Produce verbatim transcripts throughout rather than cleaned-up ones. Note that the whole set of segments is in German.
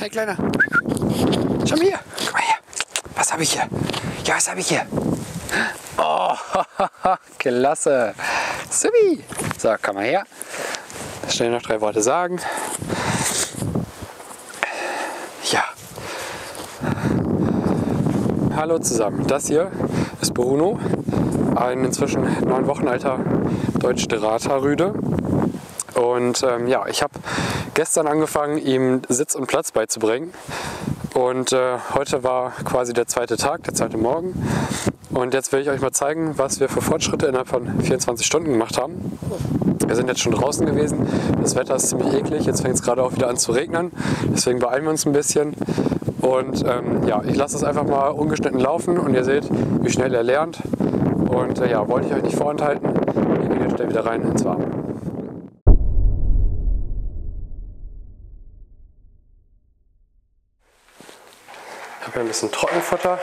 Hey Kleiner, schau mal hier, guck mal her. Was habe ich hier? Ja, was habe ich hier? Oh, klasse. Subi. So, komm mal her. Schnell noch drei Worte sagen. Ja. Hallo zusammen. Das hier ist Bruno, ein inzwischen neun Wochen alter Deutsch-Drahthaar-Rüde. Und ähm, ja, ich habe gestern angefangen, ihm Sitz und Platz beizubringen. Und äh, heute war quasi der zweite Tag, der zweite Morgen. Und jetzt will ich euch mal zeigen, was wir für Fortschritte innerhalb von vierundzwanzig Stunden gemacht haben. Wir sind jetzt schon draußen gewesen. Das Wetter ist ziemlich eklig. Jetzt fängt es gerade auch wieder an zu regnen. Deswegen beeilen wir uns ein bisschen. Und ähm, ja, ich lasse es einfach mal ungeschnitten laufen und ihr seht, wie schnell er lernt. Und äh, ja, wollte ich euch nicht vorenthalten. Ich gehe schnell wieder rein ins Warme. Ich habe hier ein bisschen Trockenfutter.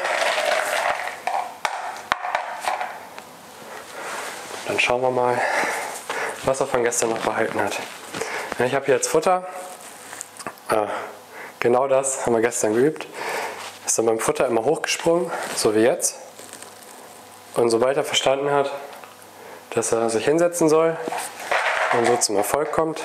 Dann schauen wir mal, was er von gestern noch behalten hat. Ich habe hier jetzt Futter. Ah, genau das haben wir gestern geübt. Ist dann beim Futter immer hochgesprungen, so wie jetzt. Und sobald er verstanden hat, dass er sich hinsetzen soll und so zum Erfolg kommt,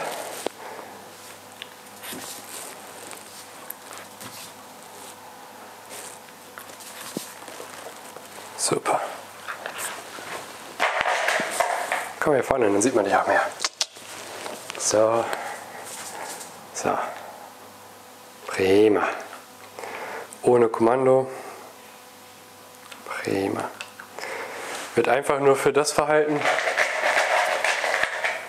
super. Komm hier vorne, dann sieht man dich auch mehr. So. So. Prima. Ohne Kommando. Prima. Wird einfach nur für das Verhalten,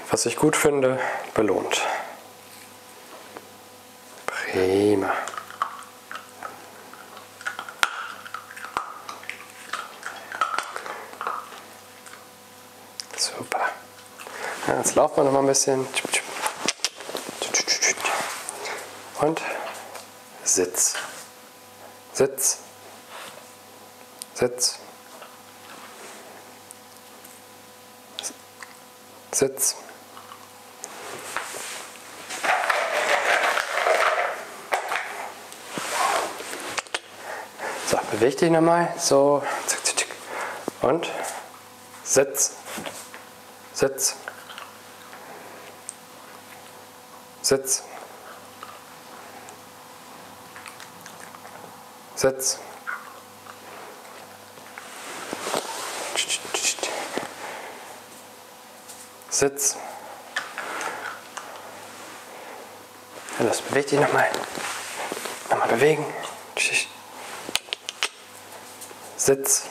was ich gut finde, belohnt. Prima. Super. Ja, jetzt laufen wir noch mal ein bisschen. Und Sitz. Sitz. Sitz. Sitz. So, beweg dich nochmal. So. Und Sitz. Sitz. Sitz. Sitz. Sitz. Los, beweg dich nochmal. Nochmal bewegen. Sitz.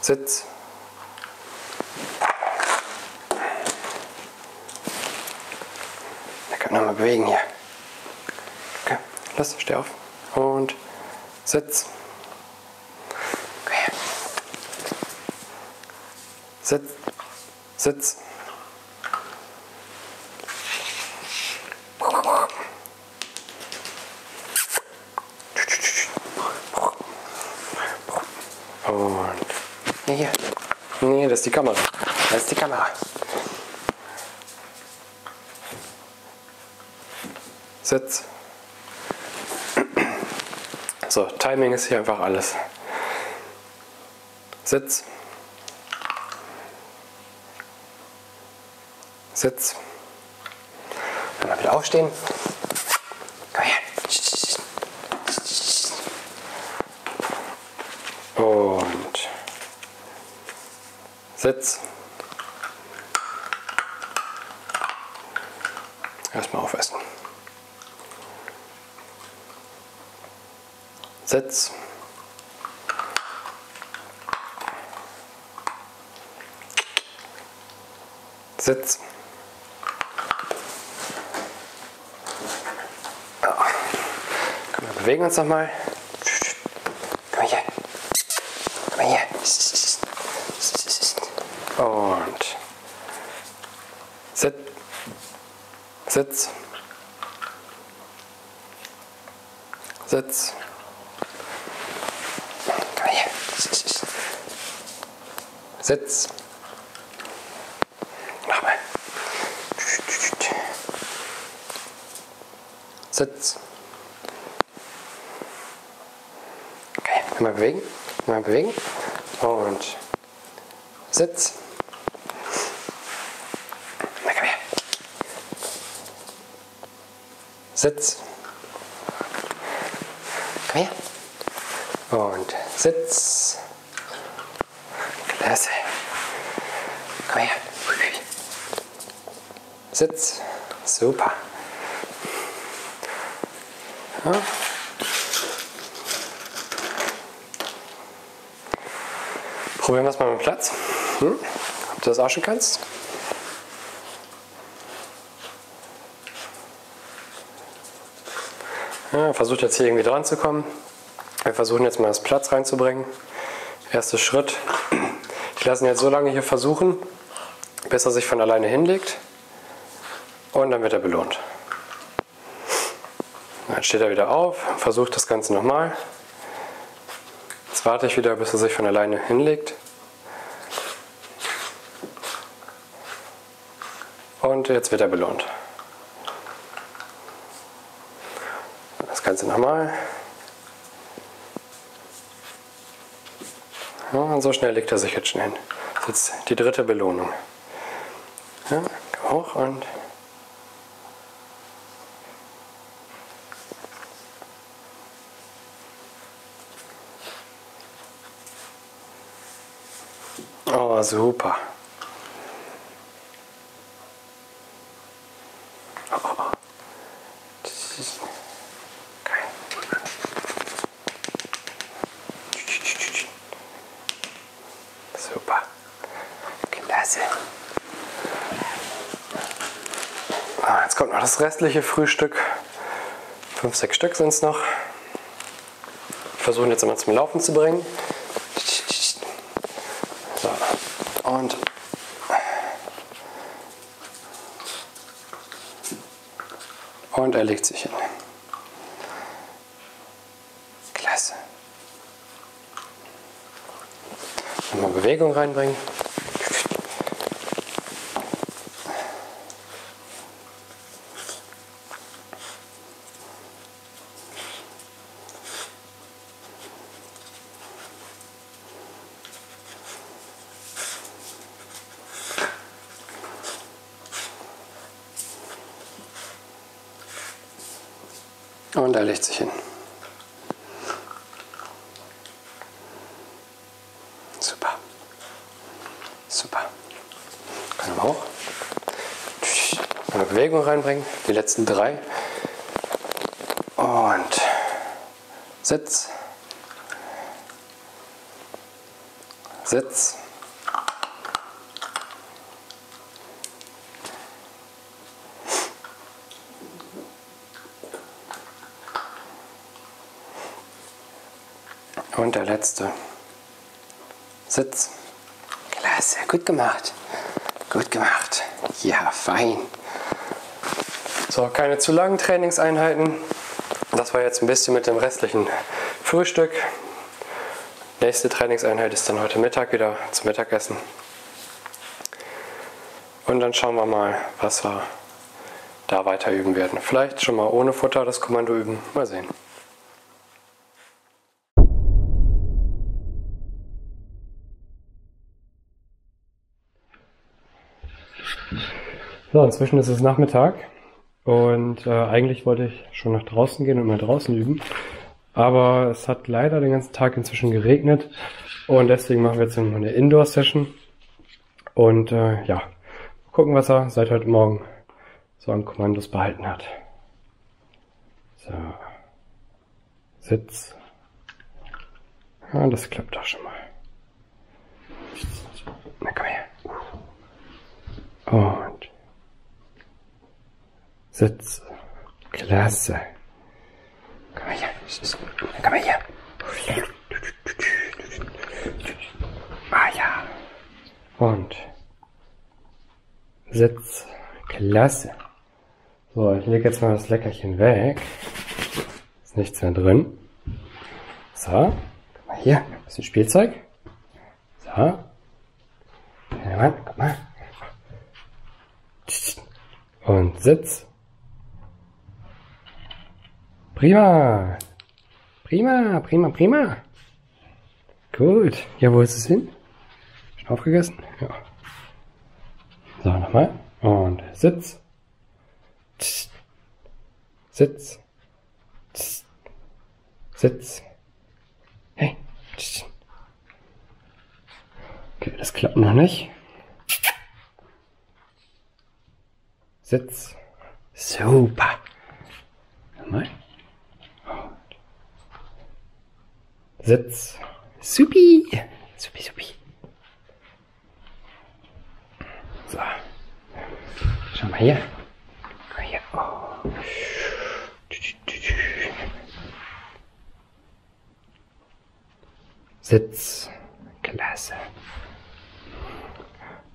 Sitz. Da können wir nochmal bewegen hier. Okay, los, steh auf. Und Sitz. Okay. Sitz. Sitz. Und hier, hier. Nee, das ist die Kamera. Das ist die Kamera. Sitz. So, Timing ist hier einfach alles. Sitz. Sitz. Dann mal wieder aufstehen. Komm her. Und Sitz. Erstmal aufessen. Sitz. Sitz. Bewegen uns nochmal. Komm hier. Komm hier. Und Sitz. Sitz. Sitz. Komm hier. Sitz. Nochmal. Sitz. Einmal bewegen, einmal bewegen und Sitz. Na, komm her. Sitz. Komm her. Und Sitz. Klasse. Komm her. Sitz. Super. Ja. Probieren wir es mal mit dem Platz. Hm? Ob du das auch schon kannst? Ja, versucht jetzt hier irgendwie dran zu kommen. Wir versuchen jetzt mal das Platz reinzubringen. Erster Schritt. Ich lasse ihn jetzt so lange hier versuchen, bis er sich von alleine hinlegt. Und dann wird er belohnt. Dann steht er wieder auf, versucht das Ganze nochmal. Jetzt warte ich wieder, bis er sich von alleine hinlegt. Und jetzt wird er belohnt. Das Ganze nochmal. Ja, und so schnell legt er sich jetzt schon hin. Das ist jetzt die dritte Belohnung. Ja, komm hoch und... Oh, super. Oh, oh. Geil. Super. Klasse. Ah, jetzt kommt noch das restliche Frühstück. Fünf, sechs Stück sind es noch. Wir versuchen jetzt immer zum Laufen zu bringen. Und und er legt sich hin. Klasse. Nochmal Bewegung reinbringen. Und er legt sich hin. Super. Super. Können wir hoch. Eine Bewegung reinbringen. Die letzten drei. Und Sitz. Sitz. Und der letzte. Sitz. Klasse, gut gemacht. Gut gemacht. Ja, fein. So, keine zu langen Trainingseinheiten. Das war jetzt ein bisschen mit dem restlichen Frühstück. Nächste Trainingseinheit ist dann heute Mittag wieder zum Mittagessen. Und dann schauen wir mal, was wir da weiter üben werden. Vielleicht schon mal ohne Futter das Kommando üben. Mal sehen. So, inzwischen ist es Nachmittag und äh, eigentlich wollte ich schon nach draußen gehen und mal draußen üben, aber es hat leider den ganzen Tag inzwischen geregnet und deswegen machen wir jetzt nochmal eine Indoor-Session und äh, ja, gucken, was er seit heute Morgen so an Kommandos behalten hat. So, Sitz. Ja, das klappt doch schon mal. Na, komm her. Und Sitz. Klasse. Komm mal hier. Komm mal hier. Ah ja. Und Sitz. Klasse. So, ich lege jetzt mal das Leckerchen weg. Ist nichts mehr drin. So. Komm mal hier. Ein bisschen Spielzeug. So. Ja, guck mal. Und Sitz. Prima! Prima, prima, prima! Gut. Ja, wo ist es hin? Schon aufgegessen? Ja. So, nochmal. Und Sitz. Tss. Sitz. Tss. Sitz. Hey. Tss. Okay, das klappt noch nicht. Sitz. Super. Nochmal. Sitz. Supi. Supi, supi. So. Schau mal hier. Schau mal hier. Oh. Sitz. Klasse.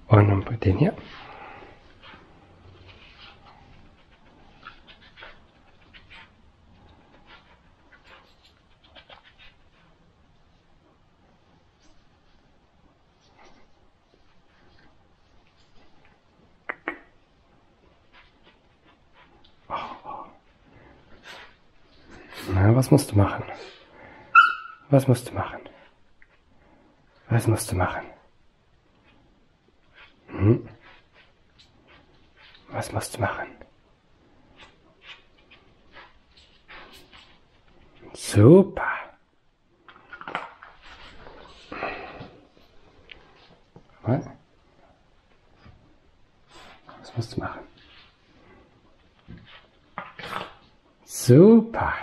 Und dann den hier. Na, was musst du machen? Was musst du machen? Was musst du machen? Hm? Was musst du machen? Super! Was? Was musst du machen? Super!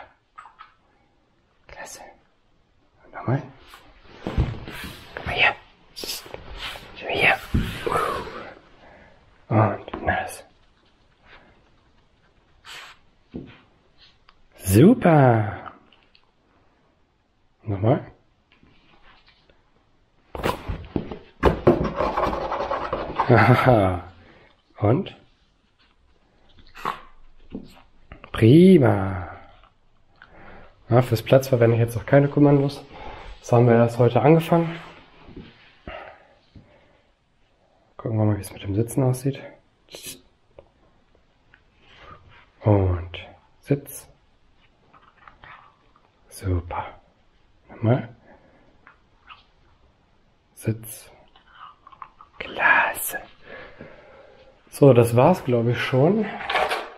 Nochmal. Guck mal hier. Schau mal hier. Und nass. Super. Nochmal. Haha. Und? Prima. Ja, fürs Platz verwende ich jetzt noch keine Kommandos. So haben wir das heute angefangen. Gucken wir mal, wie es mit dem Sitzen aussieht. Und Sitz. Super. Nochmal. Sitz. Klasse. So, das war's, glaube ich, schon.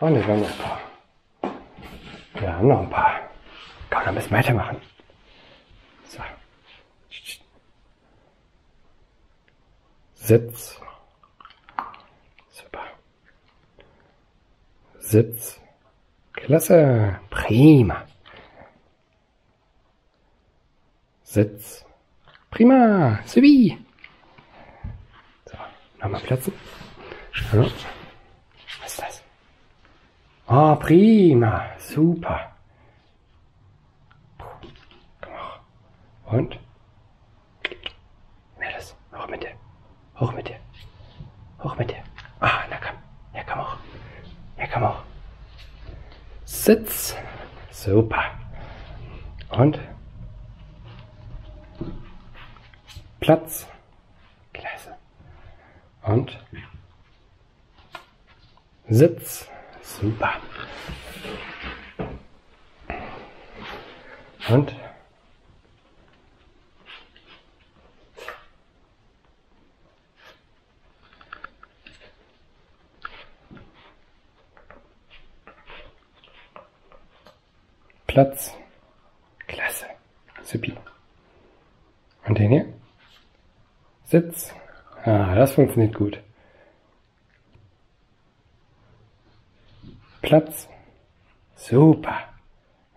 Oh ne, wir haben noch ein paar. Wir haben noch ein paar. Kann man ein bisschen weitermachen. So. Sitz. Super. Sitz. Klasse. Prima. Sitz. Prima. Subi. So, nochmal platzen. Hallo. Was ist das? Oh, prima. Super. Und? Na das. Hoch mit dir. Hoch mit dir. Hoch mit dir. Ah, na komm. Ja, komm hoch. Ja, komm hoch. Sitz. Super. Und? Platz. Klasse. Und? Sitz. Super. Und? Platz. Klasse. Supi. Und den hier? Sitz. Ah, das funktioniert gut. Platz. Super.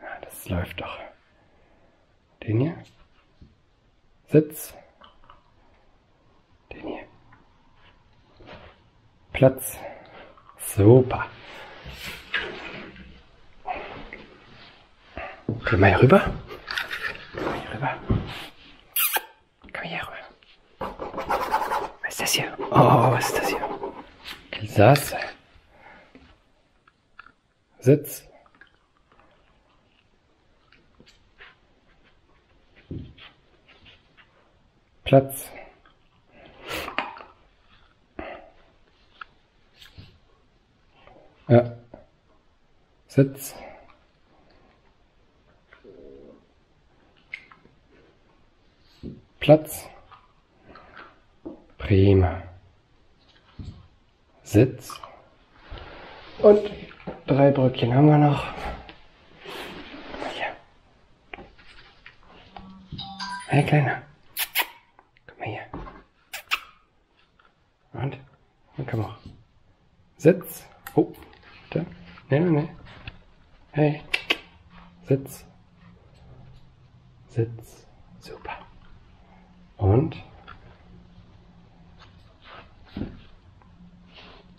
Ah, das läuft doch. Den hier? Sitz. Den hier? Platz. Super. Komm mal hier rüber. Komm mal hier rüber. Komm mal hier rüber. Was ist das hier? Oh, was ist das hier? Klasse. Sitz. Platz. Ja. Sitz. Platz, prima, Sitz und drei Bröckchen haben wir noch. Hey Kleiner, komm mal hier. Und, und komm auch. Sitz. Oh, bitte. Nee, nee, nee. Hey. Sitz. Sitz. Super. Und.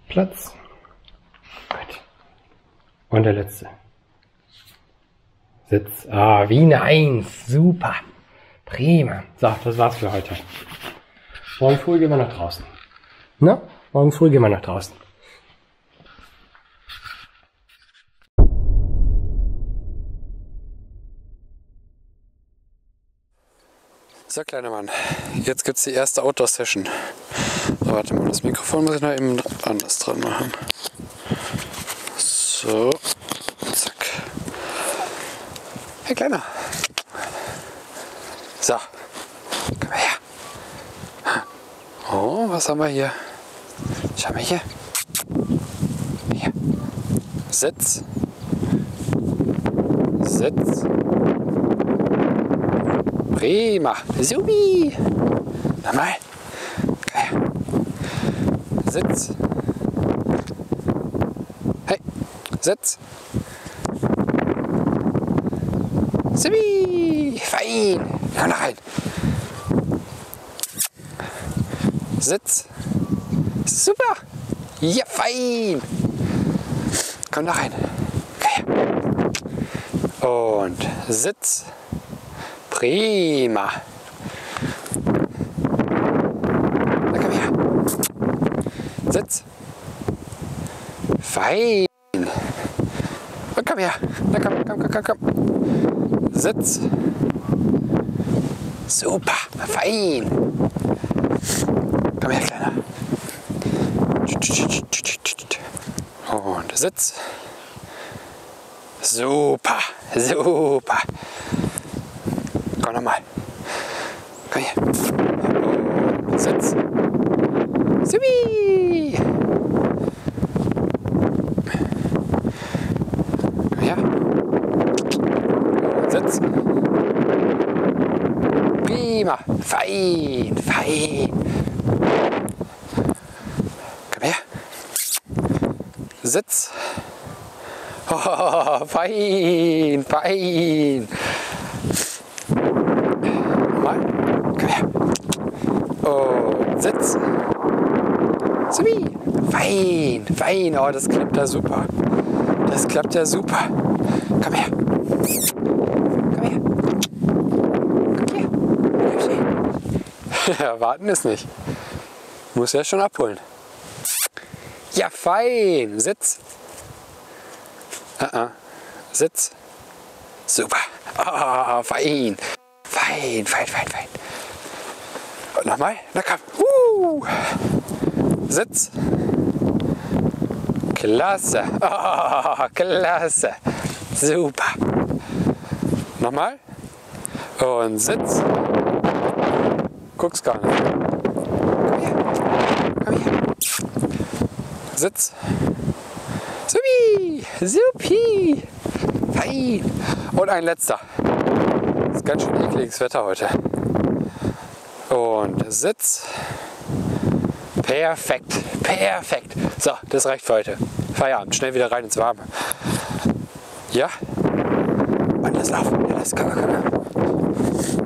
Platz. Gut. Und der letzte. Sitz. Ah, wie eine Eins. Super. Prima. So, das war's für heute. Morgen früh gehen wir nach draußen. Na, morgen früh gehen wir nach draußen. So, kleiner Mann, jetzt gibt's die erste Outdoor-Session. Warte mal, das Mikrofon muss ich noch eben anders dran machen. So, zack. Hey, Kleiner. So, komm mal her. Oh, was haben wir hier? Schau mal hier. Hier. Sitz. Sitz. Prima. Subi. Nochmal. Komm her. Sitz. Hey. Sitz. Subi. Fein. Ja, noch ein. Sitz. Super. Ja, fein. Komm noch ein. Und Sitz. Prima. Na, komm her. Sitz. Fein. Und komm her. Na, komm, komm, komm, komm, komm. Sitz. Super, fein. Komm her, Kleiner. Und Sitz. Super, super. Komm nochmal. Komm her. Und Sitz. Subi. Komm her. Und Sitz. Prima, fein, fein. Komm her. Sitz. Oh, fein, fein. Nochmal. Komm her. Und Sitz. Zubi. Fein, fein. Oh, das klappt ja super. Das klappt ja super. Komm her. Ja, warten ist nicht. Muss ja schon abholen. Ja, fein. Sitz. Uh -uh. Sitz. Super. Oh, fein. Fein, fein, fein, fein. Und nochmal. Na komm. Uh. Sitz. Klasse. Oh, klasse. Super. Nochmal. Und Sitz. Guck's gar nicht. Komm her. Komm her. Sitz. Supi. Supi. Fein. Und ein letzter. Ist ganz schön ekliges Wetter heute. Und Sitz. Perfekt. Perfekt. So, das reicht für heute. Feierabend. Schnell wieder rein ins Warme. Ja. Und das laufen. Das kann man.